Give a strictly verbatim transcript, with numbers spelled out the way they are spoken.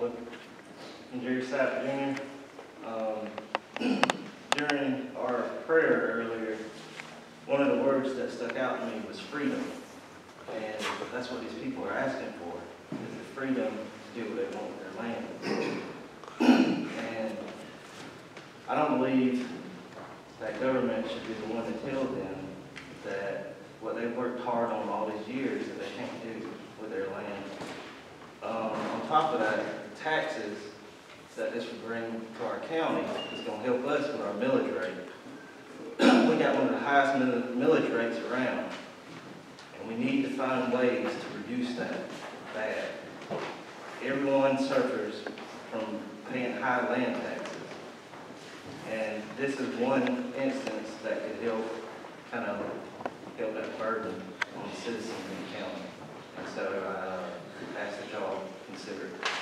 public. I'm Jerry Sapp Junior Um, during our prayer earlier, one of the words that stuck out to me was freedom. And that's what these people are asking for, is the freedom to do what they want with their land. And I don't believe that government should be the one to tell them that what they've worked hard on all these years that they can't do with their land. Um, on top of that, the taxes that this would bring to our county is going to help us with our millage rate. We got one of the highest millage rates around, and we need to find ways to reduce that bad. Everyone suffers from paying high land taxes, and this is one instance that could help kind of help that burden on the citizens in the county. And so I uh, ask that y'all consider it.